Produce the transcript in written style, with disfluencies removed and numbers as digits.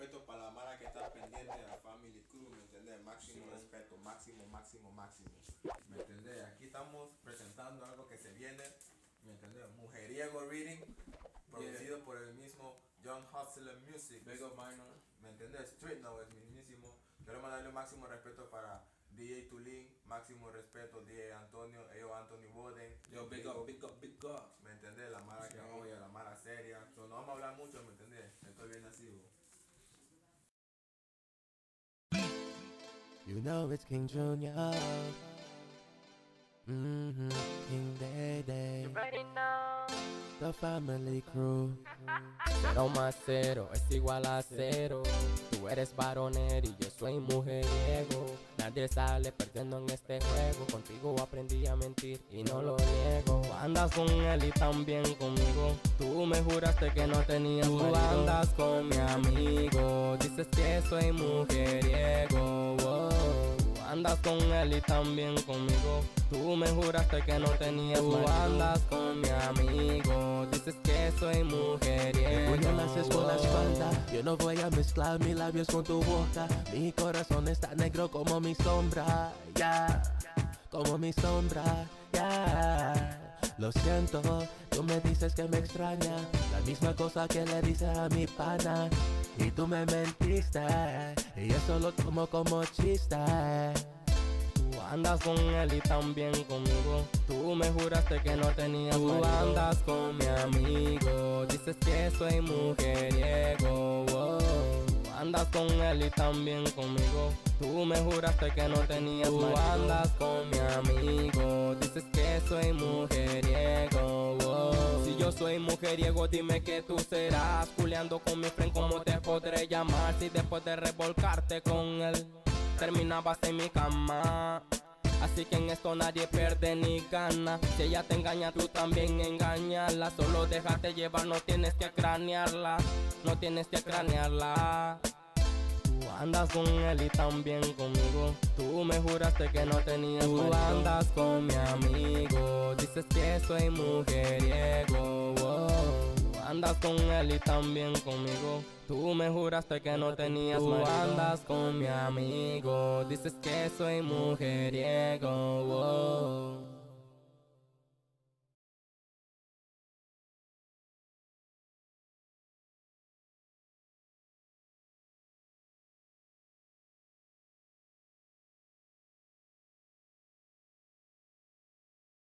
respeto para la mara que está pendiente de la Family Crew, ¿me entendés? Máximo sí, respeto, máximo. ¿Me entendés? Aquí estamos presentando algo que se viene, ¿me entendés? Mujeriego Reading, producido por el mismo John Hustler Music. Big minor, ¿me entendés? Street Now es mismísimo. Quiero mandarle máximo respeto para DJ Tulín, máximo respeto DJ Antonio, yo Anthony Voden. Yo big up. ¿Me entendés? La mara que oye, la mara seria. So, no vamos a hablar mucho, ¿me entendés? Estoy bien así, bro. You know it's King Junior. King Dayday. You already know. The Family Crew. Cero más cero es igual a cero. Tú eres varonero y yo soy mujeriego. Nadie sale perdiendo en este juego. Contigo aprendí a mentir y no lo niego. Andas con él y también conmigo. Tú me juraste que no tenías marido. Tú andas con mi amigo. Dices que soy mujeriego. Oh. Andas con él y también conmigo. Tú me juraste que no tenías marido. Tú andas con mi amigo. Dices que soy mujeriego. Me naces con la espalda. Yo no voy a mezclar mis labios con tu boca. Mi corazón está negro como mi sombra. Ya, como mi sombra. Ya, lo siento. Tú me dices que me extraña. La misma cosa que le dices a mi pana. Y tú me mentiste, y eso lo tomo como chiste. Tú andas con él y también conmigo. Tú me juraste que no tenías marido. Tú andas con mi amigo. Dices que soy mujeriego. Oh. Andas con él y también conmigo. Tú me juraste que no tenías marido. Tú andas con mi amigo. Dices que soy mujeriego. Oh. Si yo soy mujeriego, dime que tú serás. Culeando con mi friend, ¿cómo te podré llamar? Si después de revolcarte con él, terminabas en mi cama. Así que en esto nadie pierde ni gana. Si ella te engaña, tú también engañala. Solo déjate llevar, no tienes que cranearla. No tienes que cranearla. Tú andas con él y también conmigo. Tú me juraste que no tenías marido. Tú andas con mi amigo. Dices que soy mujeriego. Oh. Andas con él y también conmigo. Tú me juraste que no tenías marido. Tú andas con mi amigo. Dices que soy mujeriego. Oh.